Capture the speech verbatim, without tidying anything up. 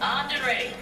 Armed and ready.